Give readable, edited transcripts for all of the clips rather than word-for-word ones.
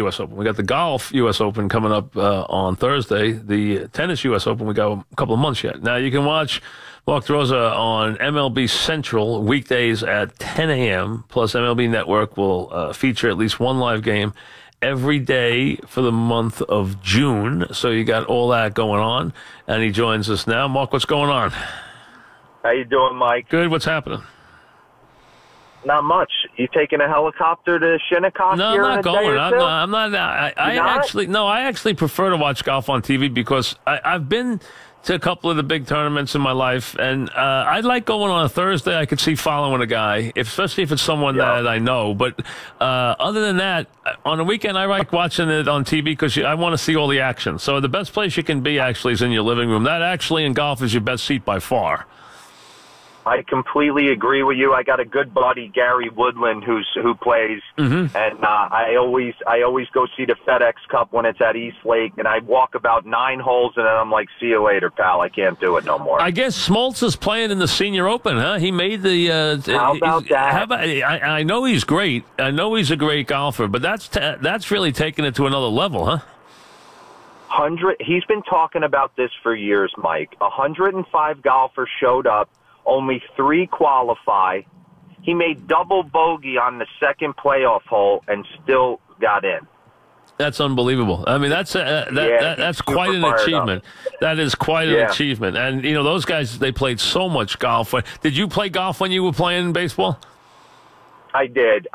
U.S. Open. We got the golf U.S. Open coming up on Thursday. The tennis U.S. Open, we got a couple of months yet. Now, you can watch Mark DeRosa on MLB Central weekdays at 10 a.m. Plus, MLB Network will feature at least one live game every day for the month of June. So you got all that going on. And he joins us now. Mark, what's going on? How you doing, Mike? Good. What's happening? Not much. You taking a helicopter to Shinnecock? No, I'm not going. I actually prefer to watch golf on TV because I've been to a couple of the big tournaments in my life, and I like going on a Thursday. I could see following a guy, especially if it's someone that I know. But other than that, on the weekend, I like watching it on TV because I want to see all the action. So the best place you can be actually is in your living room. That actually in golf is your best seat by far. I completely agree with you. I got a good buddy, Gary Woodland, who plays, and I always go see the FedEx Cup when it's at East Lake, and I walk about 9 holes, and then I'm like, "See you later, pal. I can't do it no more." I guess Smoltz is playing in the Senior Open, huh? He made the. How about that? I know he's great. I know he's a great golfer, but that's really taking it to another level, huh? He's been talking about this for years, Mike. 105 golfers showed up. Only 3 qualify. He made double bogey on the second playoff hole and still got in. That's unbelievable. I mean, that's quite an achievement. That is quite an achievement. And, you know, those guys, they played so much golf. Did you play golf when you were playing baseball? I did.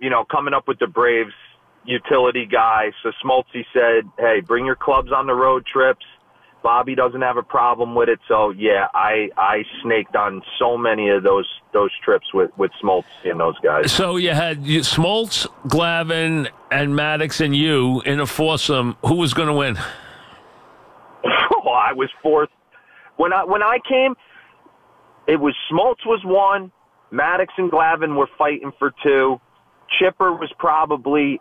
You know, coming up with the Braves, utility guy. So Smoltz said, hey, bring your clubs on the road trips. Bobby doesn't have a problem with it, so yeah, I snaked on so many of those trips with Smoltz and those guys. So you had Smoltz, Glavin, and Maddox and you in a foursome. Who was going to win? Oh, I was fourth. When I came, it was Smoltz was 1, Maddox and Glavin were fighting for 2, Chipper was probably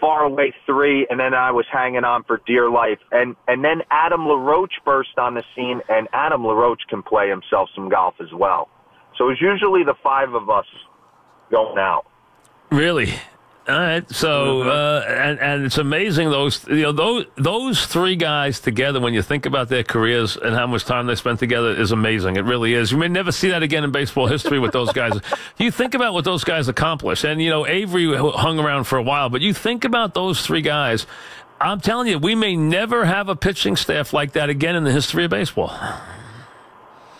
far away 3, and then I was hanging on for dear life. And then Adam LaRoche burst on the scene, and Adam LaRoche can play himself some golf as well. So it's usually the 5 of us going out. Really? All right. So and it's amazing those 3 guys together, when you think about their careers and how much time they spent together, is amazing. It really is. You may never see that again in baseball history with those guys. You think about what those guys accomplished, and you know Avery hung around for a while, but you think about those 3 guys. I'm telling you, we may never have a pitching staff like that again in the history of baseball.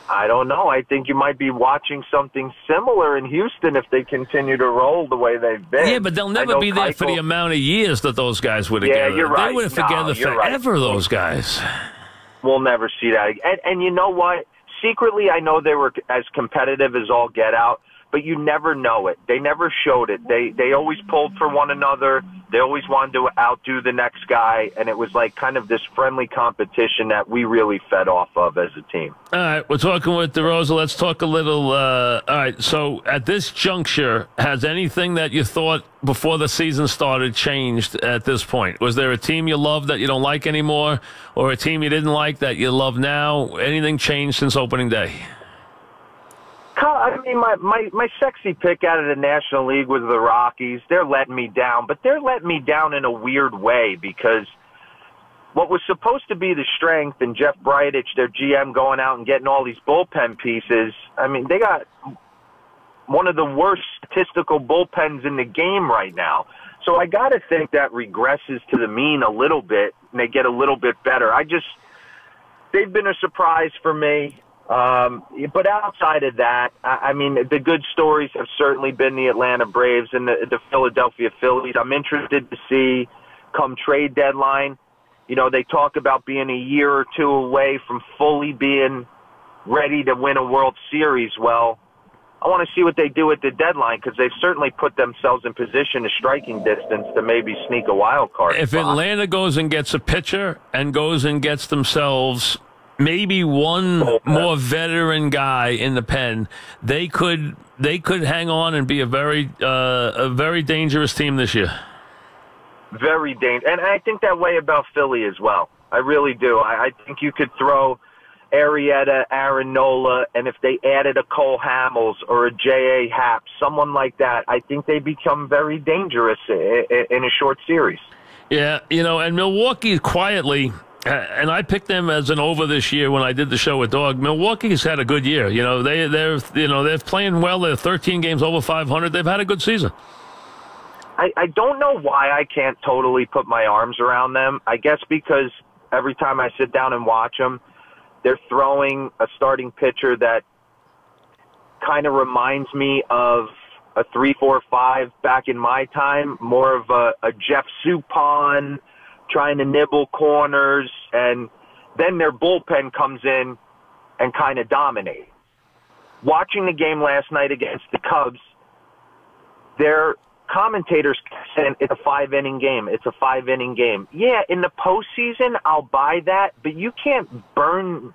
I don't know. I think you might be watching something similar in Houston if they continue to roll the way they've been. Yeah, but they'll never be there for the amount of years that those guys were together. Yeah, you're right. They were together forever, those guys. We'll never see that. And you know what? Secretly, I know they were as competitive as all get out, but you never know it. They never showed it. They always pulled for one another. They always wanted to outdo the next guy, and it was like kind of this friendly competition that we really fed off of as a team. All right, we're talking with DeRosa. Let's talk a little. All right, so at this juncture, has anything that you thought before the season started changed at this point? Was there a team you loved that you don't like anymore, or a team you didn't like that you love now? Anything changed since opening day? I mean, my sexy pick out of the National League was the Rockies. They're letting me down, but they're letting me down in a weird way because what was supposed to be the strength and Jeff Bridich, their GM, going out and getting all these bullpen pieces, I mean, they got one of the worst statistical bullpens in the game right now. So I got to think that regresses to the mean a little bit, and they get a little bit better. They've been a surprise for me. But outside of that, I mean, the good stories have certainly been the Atlanta Braves and the Philadelphia Phillies. I'm interested to see come trade deadline. You know, they talk about being a year or 2 away from fully being ready to win a World Series. Well, I want to see what they do at the deadline because they've certainly put themselves in position of striking distance to maybe sneak a wild card. If Atlanta goes and gets a pitcher and goes and gets themselves maybe one more veteran guy in the pen, they could hang on and be a very dangerous team this year. Very dangerous, and I think that way about Philly as well. I really do. I think you could throw Arrieta, Aaron Nola, and if they added a Cole Hamels or a J.A. Happ, someone like that, I think they become very dangerous in a short series. Yeah, you know, and Milwaukee quietly, and I picked them as an over this year when I did the show with Dog. Milwaukee's had a good year. You know, they're playing well. They're 13 games over 500. They've had a good season. I don't know why I can't totally put my arms around them. I guess because every time I sit down and watch them, they're throwing a starting pitcher that kind of reminds me of a 3-4-5 back in my time, more of a Jeff Suppan trying to nibble corners, and then their bullpen comes in and kind of dominates. Watching the game last night against the Cubs, their commentators said it's a 5-inning game. It's a 5-inning game. Yeah, in the postseason, I'll buy that, but you can't burn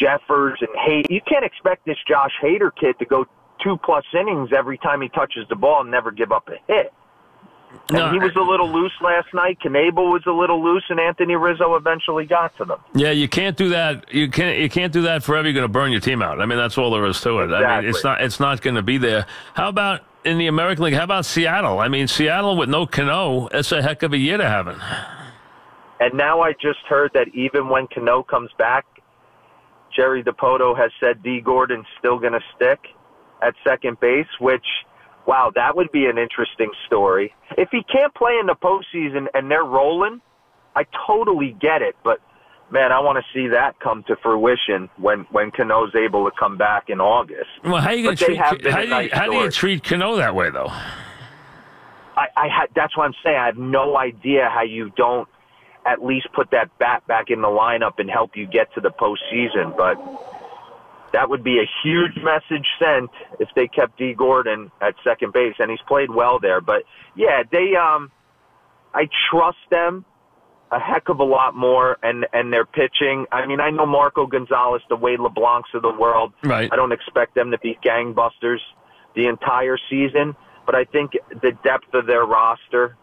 Jeffers and Hader. You can't expect this Josh Hader kid to go 2+ innings every time he touches the ball and never give up a hit. No, and he was a little loose last night. Knebel was a little loose, and Anthony Rizzo eventually got to them. Yeah, you can't do that. You can't do that forever. You're going to burn your team out. I mean, that's all there is to it. Exactly. I mean, it's not going to be there. How about in the American League? How about Seattle? I mean, Seattle with no Cano, that's a heck of a year to have it. And now I just heard that even when Cano comes back, Jerry DiPoto has said D Gordon's still going to stick at second base, which. Wow, that would be an interesting story. If he can't play in the postseason and they're rolling, I totally get it. But, man, I want to see that come to fruition when Cano's able to come back in August. Well, how are you going to treat Cano that way, though? That's what I'm saying. I have no idea how you don't at least put that bat back in the lineup and help you get to the postseason. But that would be a huge message sent if they kept D Gordon at second base, and he's played well there. But yeah, they I trust them a heck of a lot more, and their pitching. I mean, I know Marco Gonzalez, the Wade LeBlancs of the world. Right. I don't expect them to be gangbusters the entire season, but I think the depth of their roster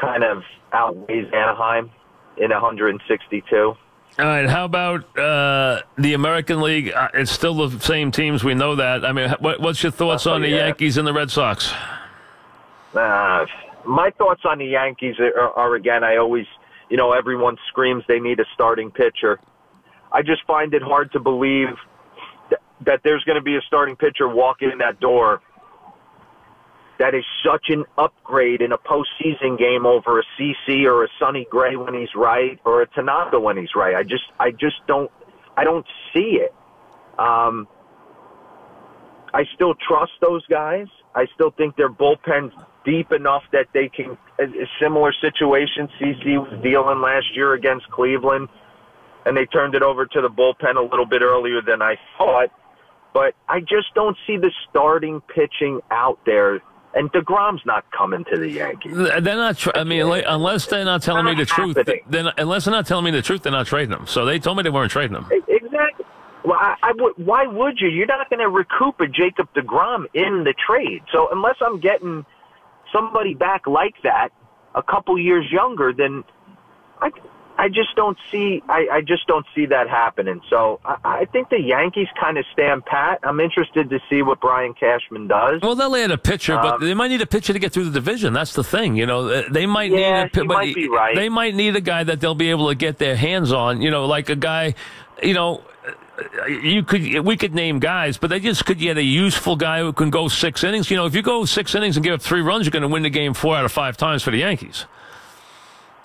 kind of outweighs Anaheim in 162. All right, how about the American League? It's still the same teams. We know that. I mean, what's your thoughts on the Yankees and the Red Sox? My thoughts on the Yankees are, again, I always, you know, everyone screams they need a starting pitcher. I just find it hard to believe that there's going to be a starting pitcher walking in that door that is such an upgrade in a postseason game over a CC or a Sonny Gray when he's right or a Tanaka when he's right. I just don't see it. I still trust those guys. I still think their bullpen's deep enough that they can. A similar situation CC was dealing last year against Cleveland, and they turned it over to the bullpen a little bit earlier than I thought. But I just don't see the starting pitching out there. And DeGrom's not coming to the Yankees. They're not. Unless they're not telling me the truth, they're not trading them. So they told me they weren't trading them. Exactly. Well, why would you? You're not going to recoup a Jacob DeGrom in the trade. So unless I'm getting somebody back like that, a couple years younger, then I just don't see that happening. So I think the Yankees kind of stand pat. I'm interested to see what Brian Cashman does. Well, they'll add a pitcher, but they might need a pitcher to get through the division. That's the thing, you know. They might need. Might be right. They might need a guy that they'll be able to get their hands on. You know, like a guy. You know, we could name guys, but they just could get a useful guy who can go 6 innings. You know, if you go 6 innings and give up 3 runs, you're going to win the game 4 out of 5 times for the Yankees.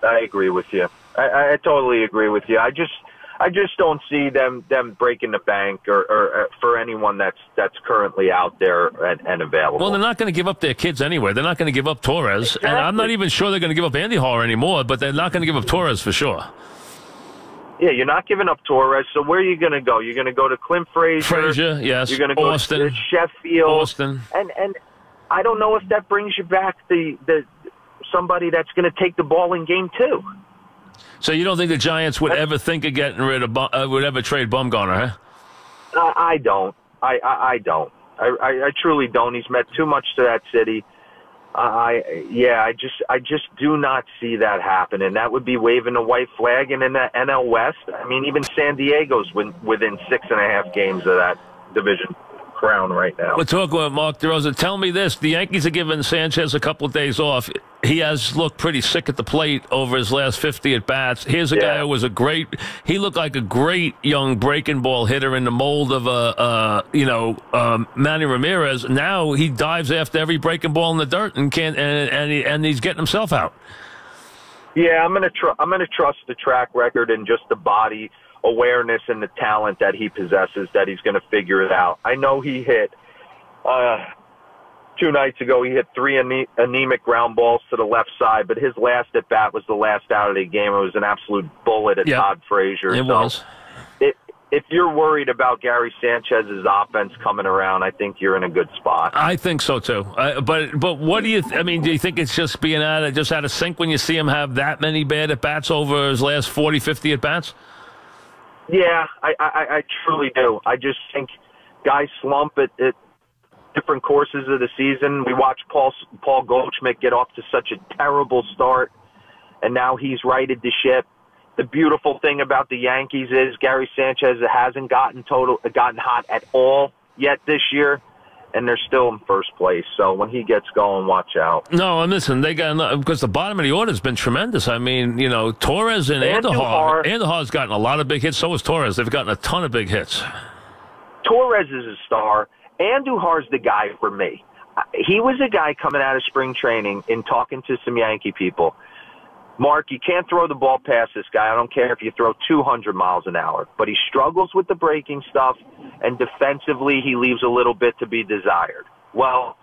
I agree with you. I totally agree with you. I just don't see them breaking the bank or for anyone that's currently out there and available. Well, they're not going to give up their kids anyway. They're not going to give up Torres. Exactly. And I'm not even sure they're going to give up Andy Holler anymore, but they're not going to give up Torres for sure. Yeah, you're not giving up Torres, so where are you going to go? You're going to go to Clint Frazier, yes. You're going to go to Sheffield. Austin. And I don't know if that brings you back the somebody that's going to take the ball in game 2. So you don't think the Giants would ever think of getting rid of would ever trade Bumgarner, huh? I don't. I don't. I truly don't. He's meant too much to that city. I just do not see that happen, and that would be waving a white flag. And in the NL West, I mean, even San Diego's within 6.5 games of that division crown right now. We'll talk about Mark DeRosa. Tell me this: the Yankees are giving Sanchez a couple of days off. He has looked pretty sick at the plate over his last 50 at bats. Here's a guy who was a great. He looked like a great young breaking ball hitter in the mold of a Manny Ramirez. Now he dives after every breaking ball in the dirt and can't. And he's getting himself out. Yeah, I'm gonna trust the track record and just the body awareness and the talent that he possesses, that he's going to figure it out. I know he hit, two nights ago, he hit three anemic ground balls to the left side, but his last at bat was the last out of the game. It was an absolute bullet at Todd Frazier. If you're worried about Gary Sanchez's offense coming around, I think you're in a good spot. I think so too. But what do you? I mean, do you think it's just being out of sync when you see him have that many bad at bats over his last 40, 50 at bats? Yeah, I truly do. I just think guys slump at different courses of the season. We watched Paul Goldschmidt get off to such a terrible start, and now he's righted the ship. The beautiful thing about the Yankees is Gary Sanchez hasn't gotten hot at all yet this year, and they're still in first place. So when he gets going, watch out. No, and listen, they got, because the bottom of the order has been tremendous. I mean, you know, Torres and Andujar. Andujar's gotten a lot of big hits. So has Torres. They've gotten a ton of big hits. Torres is a star. Andujar's the guy for me. He was a guy coming out of spring training and talking to some Yankee people. Mark, you can't throw the ball past this guy. I don't care if you throw 200 miles an hour. But he struggles with the breaking stuff, and defensively he leaves a little bit to be desired. Well,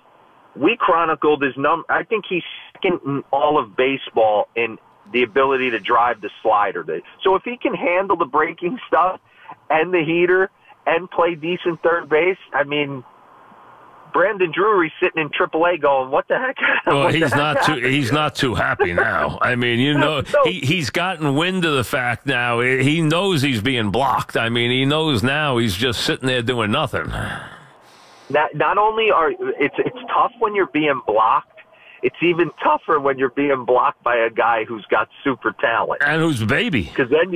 we chronicled his number. I think he's second in all of baseball in the ability to drive the slider. So if he can handle the breaking stuff and the heater and play decent third base, I mean – Brandon Drury's sitting in AAA going, what the heck? Well, he's not too happy now. I mean, you know, he's gotten wind of the fact now. He knows he's being blocked. I mean, he knows now he's just sitting there doing nothing. Not only it's tough when you're being blocked, it's even tougher when you're being blocked by a guy who's got super talent. And who's a baby. Because then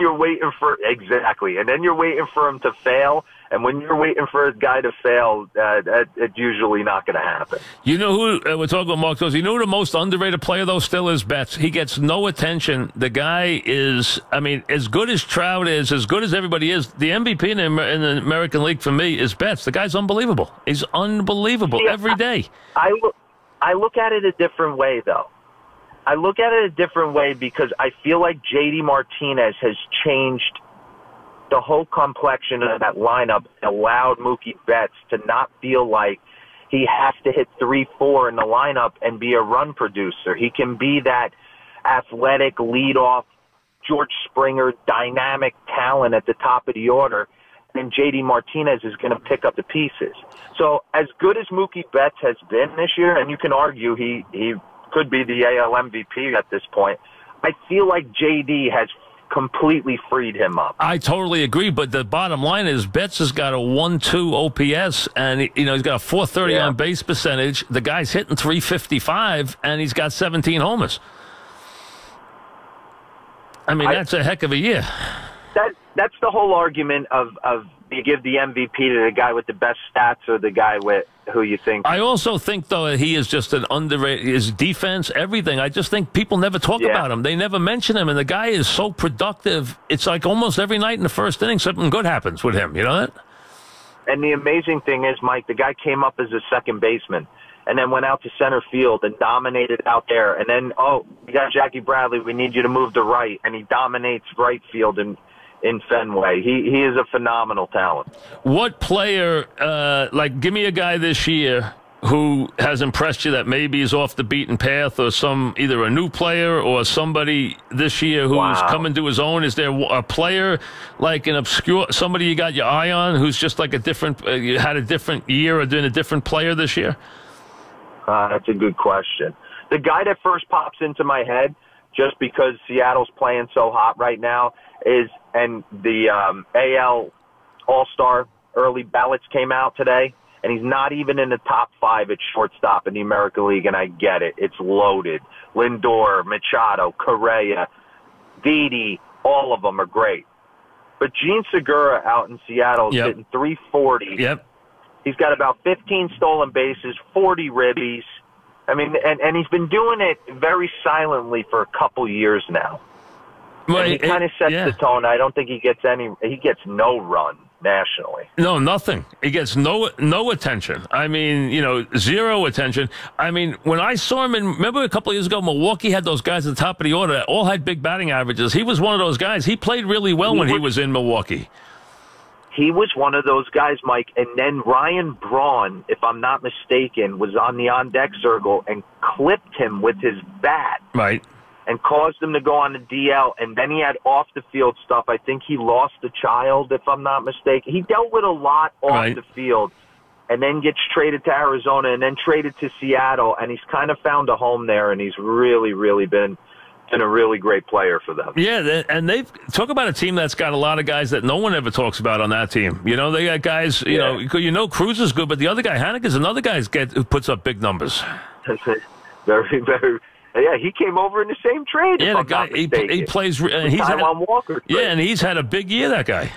you're waiting for him to fail. And when you're waiting for a guy to fail, it's usually not going to happen. You know who, we're talking about Mark DeRosa, you know who the most underrated player, though, still is Betts. He gets no attention. The guy is, I mean, as good as Trout is, as good as everybody is, the MVP in the American League for me is Betts. The guy's unbelievable. He's unbelievable every day. I look at it a different way, though. I look at it a different way because I feel like J.D. Martinez has changed the whole complexion of that lineup, allowed Mookie Betts to not feel like he has to hit 3-4 in the lineup and be a run producer. He can be that athletic leadoff, George Springer, dynamic talent at the top of the order, and J.D. Martinez is going to pick up the pieces. So as good as Mookie Betts has been this year, and you can argue he could be the AL MVP at this point, I feel like J.D. has completely freed him up. I totally agree, but the bottom line is Betts has got a 1-2 OPS, and you know he's got a 430 on base percentage. The guy's hitting 355, and he's got 17 homers. I mean, that's a heck of a year. That's the whole argument of you give the MVP to the guy with the best stats or the guy with who you think. I also think, though, he is just an underrated, his defense, everything. I just think people never talk about him. They never mention him, and the guy is so productive. It's like almost every night in the first inning something good happens with him, you know that? And the amazing thing is, Mike, the guy came up as a second baseman and then went out to center field and dominated out there. And then, oh, we got Jackie Bradley, we need you to move to right, and he dominates right field and in Fenway. He is a phenomenal talent. What player, like, give me a guy this year who has impressed you that maybe is off the beaten path, or either a new player or somebody this year who's coming to his own. Is there a player, like an obscure, somebody you got your eye on who's just like a different, had a different year or doing a different player this year? That's a good question. The guy that first pops into my head, just because Seattle's playing so hot right now, and the AL All-Star early ballots came out today, and he's not even in the top five at shortstop in the American League, and I get it. It's loaded. Lindor, Machado, Correa, Didi, all of them are great. But Gene Segura out in Seattle is hitting 340. Yep. He's got about 15 stolen bases, 40 ribbies. I mean, and he's been doing it very silently for a couple years now. Well, and he kind of sets the tone. I don't think he gets any. He gets no run nationally. No, nothing. He gets no attention. I mean, you know, zero attention. I mean, when I saw him, remember a couple of years ago, Milwaukee had those guys at the top of the order that all had big batting averages. He was one of those guys. He played really well when he was in Milwaukee. He was one of those guys, Mike, and then Ryan Braun, if I'm not mistaken, was on the on-deck circle and clipped him with his bat. Right. And caused him to go on the DL, and then he had off-the-field stuff. I think he lost a child, if I'm not mistaken. He dealt with a lot off the field, and then gets traded to Arizona, and then traded to Seattle, and he's kind of found a home there, and he's really, really been... and a really great player for them. Yeah, and they've talk about a team that's got a lot of guys that no one ever talks about on that team. You know, they got guys, you know, Cruz is good, but the other guy, Haneke's another guy who puts up big numbers. Very, very. Yeah, he came over in the same trade. Yeah, the guy, he plays. And he's Taiwan Walker. Yeah, and he's had a big year, that guy.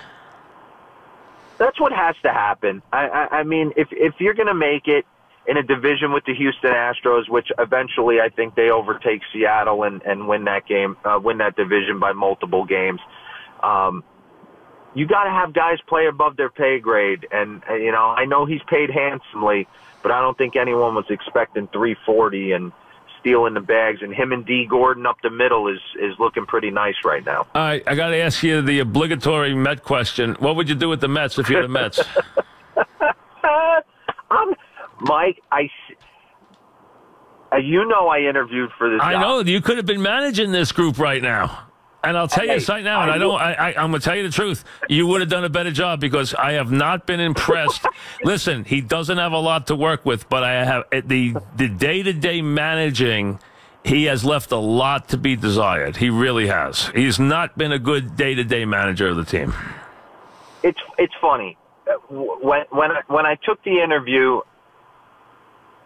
That's what has to happen. I mean, if you're going to make it in a division with the Houston Astros, which eventually I think they overtake Seattle and win that game, win that division by multiple games. You got to have guys play above their pay grade. And, you know, I know he's paid handsomely, but I don't think anyone was expecting 340 and stealing the bags. And him and D Gordon up the middle is looking pretty nice right now. All right, I got to ask you the obligatory Met question. What would you do with the Mets if you're the Mets? Mike, you know I interviewed for this. I know you could have been managing this group right now, and I'll tell you this right now. And I'm going to tell you the truth. You would have done a better job because I have not been impressed. Listen, he doesn't have a lot to work with, but I have the day-to-day managing. He has left a lot to be desired. He really has. He's not been a good day-to-day manager of the team. It's funny when I took the interview.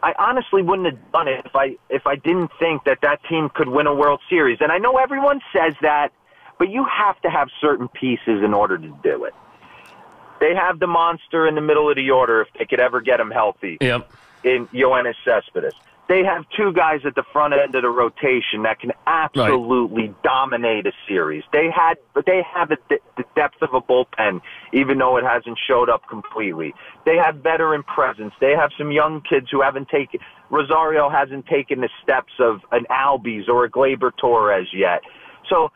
I honestly wouldn't have done it if I didn't think that team could win a World Series. And I know everyone says that, but you have to have certain pieces in order to do it. They have the monster in the middle of the order if they could ever get him healthy. Yep. In Yoenis Cespedes. They have two guys at the front end of the rotation that can absolutely dominate a series. They have the depth of a bullpen, even though it hasn't showed up completely. They have veteran presence. They have some young kids who haven't taken – Rosario hasn't taken the steps of an Albies or a Gleyber Torres yet. So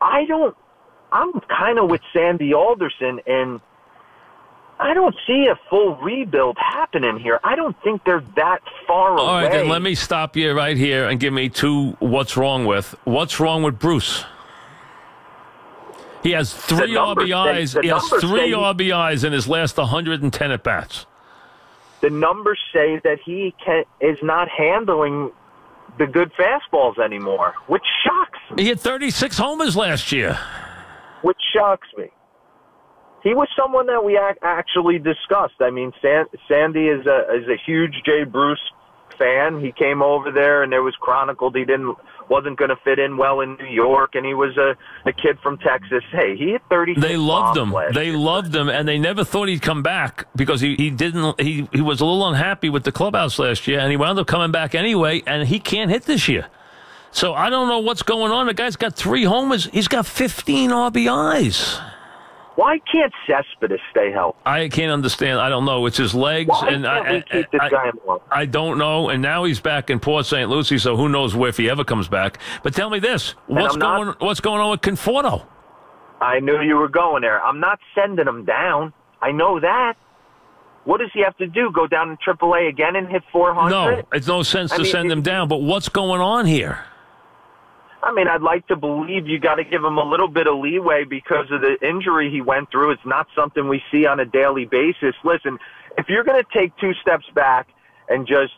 I'm kind of with Sandy Alderson and – I don't see a full rebuild happening here. I don't think they're that far away. All right, then let me stop you right here and give me two what's wrong with. What's wrong with Bruce? He has three RBIs. He has three RBIs in his last 110 at-bats. The numbers say that he is not handling the good fastballs anymore, which shocks me. He had 36 homers last year. Which shocks me. He was someone that we actually discussed. I mean, Sandy is a huge Jay Bruce fan. He came over there, and there was chronicled he wasn't going to fit in well in New York, and he was a kid from Texas. Hey, he hit 36. They loved him. They loved him, and they never thought he'd come back because he was a little unhappy with the clubhouse last year, and he wound up coming back anyway, and he can't hit this year. So I don't know what's going on. The guy's got three homers. He's got 15 RBIs. Why can't Cespedes stay healthy? I can't understand. I don't know. It's his legs. I don't know. And now he's back in Port St. Lucie, so who knows if he ever comes back. But tell me this. What's going on with Conforto? I knew you were going there. I'm not sending him down. I know that. What does he have to do? Go down to AAA again and hit 400? No, it's no sense to send him down. But what's going on here? I mean, I'd like to believe you got to give him a little bit of leeway because of the injury he went through. It's not something we see on a daily basis. Listen, if you're going to take two steps back and just,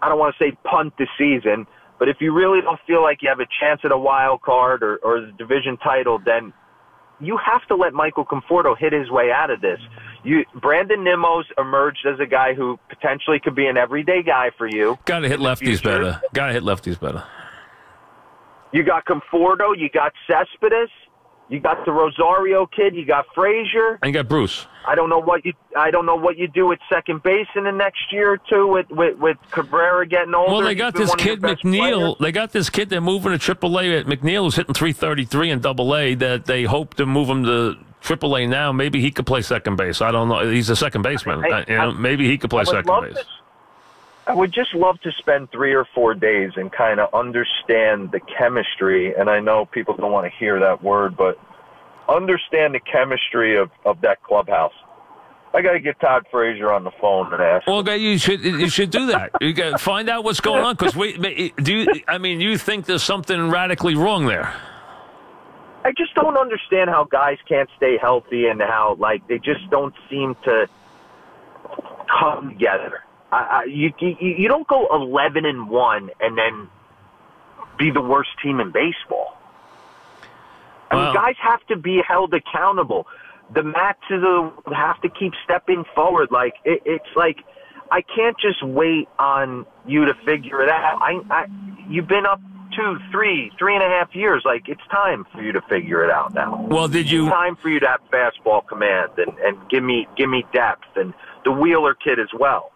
I don't want to say punt the season, but if you really don't feel like you have a chance at a wild card or the division title, then you have to let Michael Conforto hit his way out of this. Brandon Nimmo's emerged as a guy who potentially could be an everyday guy for you. Got to hit lefties better. Got to hit lefties better. You got Conforto. You got Cespedes. You got the Rosario kid. You got Frazier. And you got Bruce. I don't know what you do at second base in the next year or two with Cabrera getting older. Well, they got this kid McNeil. They got this kid. They're moving to AAA. McNeil is hitting .333 in AA. That they hope to move him to AAA now. Maybe he could play second base. I don't know. He's a second baseman. Maybe he could play second base. I would just love to spend 3 or 4 days and kind of understand the chemistry. And I know people don't want to hear that word, but understand the chemistry of that clubhouse. I got to get Todd Frazier on the phone and ask. Well, okay, you should do that. You got to find out what's going on, because you think there's something radically wrong there. I just don't understand how guys can't stay healthy and how they just don't seem to come together. You don't go 11-1 and then be the worst team in baseball. I mean, guys have to be held accountable. The Maxes have to keep stepping forward. It's like I can't just wait on you to figure it out. You've been up 2, 3, 3.5 years. It's time for you to figure it out now. Well, it's time for you to have fastball command and give me depth, and the Wheeler kid as well.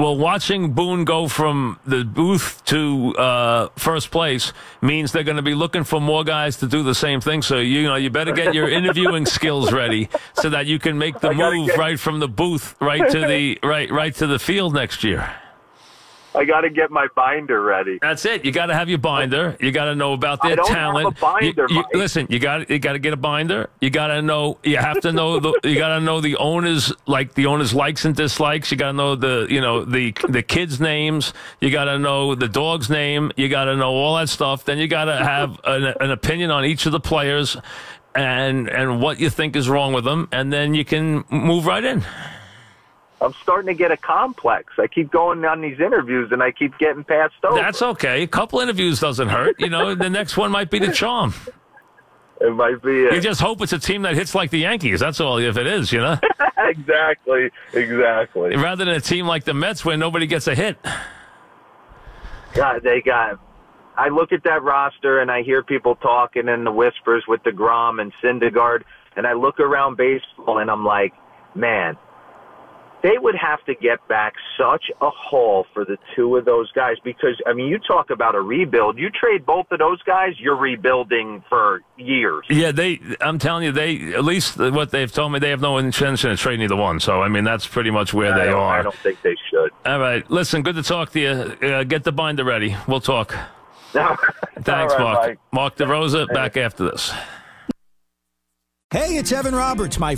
Well, watching Boone go from the booth to first place means they're going to be looking for more guys to do the same thing. So, you better get your interviewing skills ready so that you can make the move right from the booth right to the field next year. I got to get my binder ready. That's it. You got to have your binder. You got to know about their talent. You got to get a binder. You got to know. You have to know. You got to know the owners, the owners' likes and dislikes. You got to know the kids' names. You got to know the dog's name. You got to know all that stuff. Then you got to have an opinion on each of the players, and what you think is wrong with them, and then you can move right in. I'm starting to get a complex. I keep going on these interviews, and I keep getting passed over. That's okay. A couple interviews doesn't hurt. The next one might be the charm. It might be it. You just hope it's a team that hits like the Yankees. That's all, if it is, Exactly. Exactly. Rather than a team like the Mets where nobody gets a hit. God, I look at that roster, and I hear people talking in the whispers with DeGrom and Syndergaard, and I look around baseball, and I'm like, man, they would have to get back such a haul for the two of those guys, because, you talk about a rebuild. You trade both of those guys, you're rebuilding for years. Yeah, I'm telling you, at least what they've told me, they have no intention of trading either one. So, that's pretty much where they are. I don't think they should. All right. Listen, good to talk to you. Get the binder ready. We'll talk. Thanks, right, Mark. Mike. Mark DeRosa, back after this. Hey, it's Evan Roberts, my